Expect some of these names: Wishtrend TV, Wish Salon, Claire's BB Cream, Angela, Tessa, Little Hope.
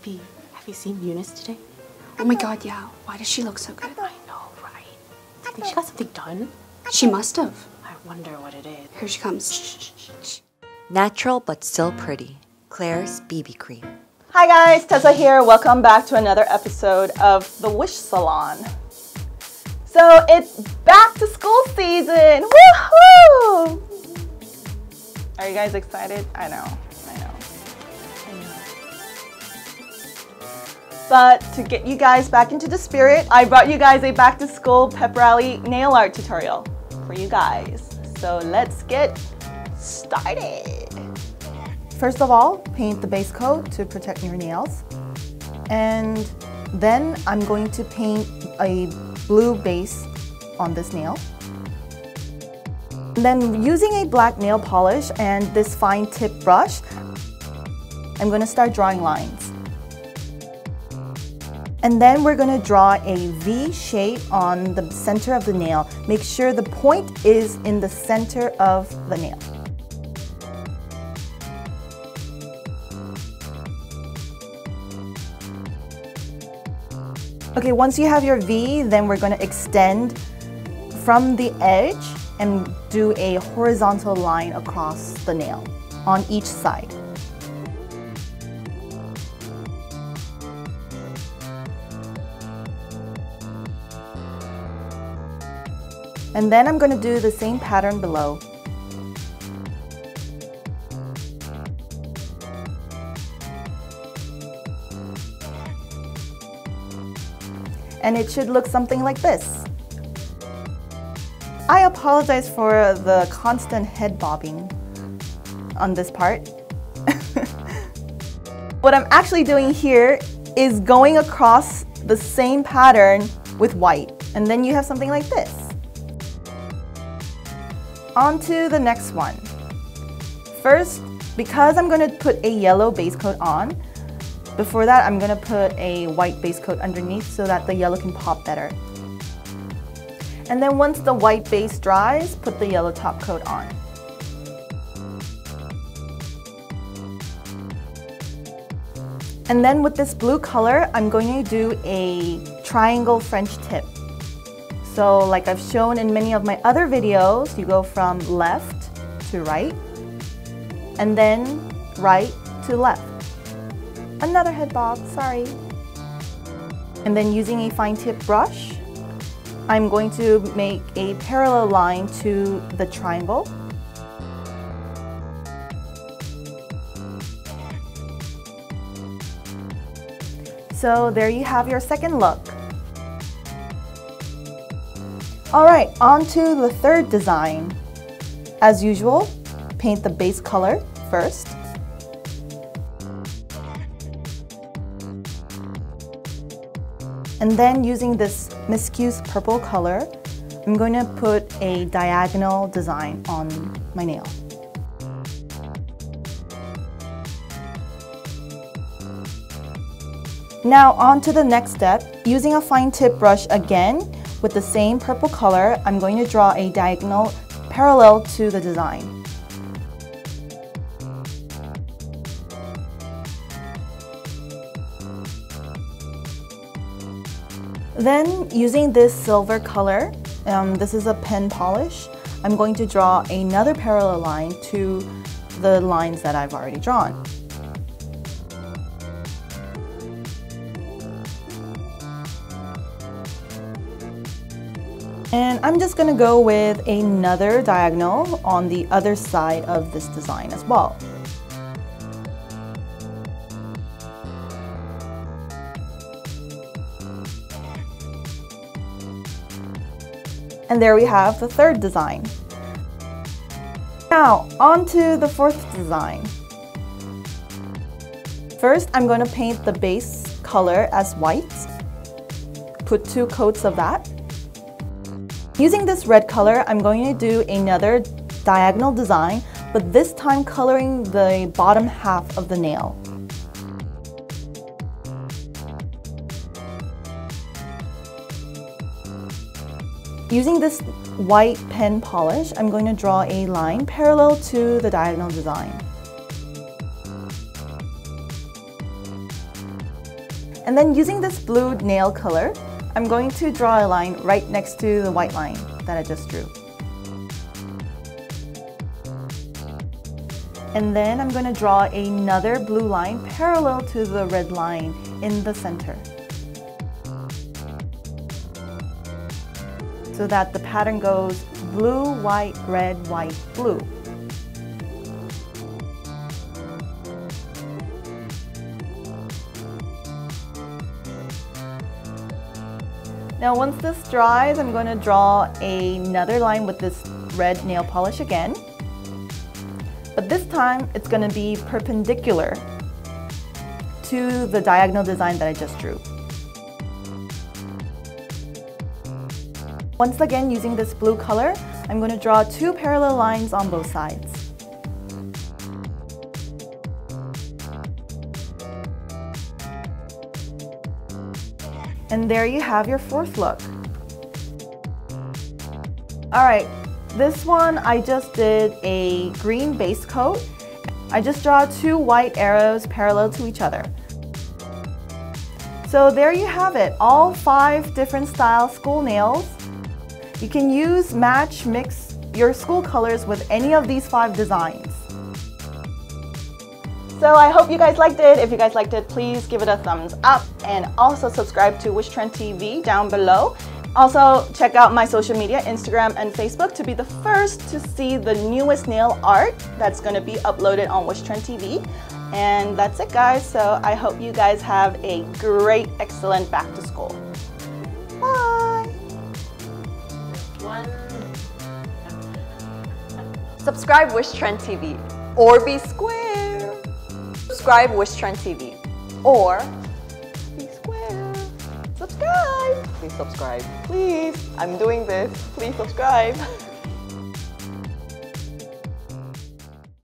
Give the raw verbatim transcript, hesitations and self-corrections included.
Baby, have you seen Eunice today? Oh my god, yeah. Why does she look so good? I know, right? Do you think she got something done? She must have. I wonder what it is. Here she comes. Shh, shh, shh. Natural but still pretty. Claire's B B Cream. Hi guys, Tessa here. Welcome back to another episode of the Wish Salon. So it's back to school season. Woohoo! Are you guys excited? I know. But to get you guys back into the spirit, I brought you guys a back to school pep rally nail art tutorial for you guys. So let's get started. First of all, paint the base coat to protect your nails. And then I'm going to paint a blue base on this nail. Then using a black nail polish and this fine tip brush, I'm going to start drawing lines. And then we're going to draw a V shape on the center of the nail. Make sure the point is in the center of the nail. Okay, once you have your V, then we're going to extend from the edge and do a horizontal line across the nail on each side. And then I'm going to do the same pattern below. And it should look something like this. I apologize for the constant head bobbing on this part. What I'm actually doing here is going across the same pattern with white. And then you have something like this. On to the next one. First, because I'm going to put a yellow base coat on, before that I'm going to put a white base coat underneath so that the yellow can pop better. And then once the white base dries, put the yellow top coat on. And then with this blue color, I'm going to do a triangle French tip. So like I've shown in many of my other videos, you go from left to right, and then right to left. Another head bob, sorry. And then using a fine tip brush, I'm going to make a parallel line to the triangle. So there you have your second look. All right, on to the third design. As usual, paint the base color first. And then using this miscued purple color, I'm going to put a diagonal design on my nail. Now on to the next step. Using a fine tip brush again, with the same purple color, I'm going to draw a diagonal parallel to the design. Then using this silver color, um, this is a pen polish, I'm going to draw another parallel line to the lines that I've already drawn. And I'm just going to go with another diagonal on the other side of this design as well. And there we have the third design. Now, on to the fourth design. First, I'm going to paint the base color as white. Put two coats of that. Using this red color, I'm going to do another diagonal design, but this time coloring the bottom half of the nail. Using this white pen polish, I'm going to draw a line parallel to the diagonal design. And then using this blue nail color, I'm going to draw a line right next to the white line that I just drew. And then I'm going to draw another blue line parallel to the red line in the center, so that the pattern goes blue, white, red, white, blue. Now once this dries, I'm going to draw another line with this red nail polish again. But this time it's going to be perpendicular to the diagonal design that I just drew. Once again, using this blue color, I'm going to draw two parallel lines on both sides. And there you have your fourth look. All right, this one I just did a green base coat. I just draw two white arrows parallel to each other. So there you have it, all five different style school nails. You can use, match, mix your school colors with any of these five designs. So I hope you guys liked it. If you guys liked it, please give it a thumbs up and also subscribe to Wishtrend T V down below. Also, check out my social media, Instagram and Facebook, to be the first to see the newest nail art that's going to be uploaded on Wishtrend T V. And that's it, guys. So I hope you guys have a great, excellent back to school. Subscribe Wishtrend T V or be square. Subscribe Wishtrend T V or be square. Subscribe. Please subscribe. Please. I'm doing this. Please subscribe.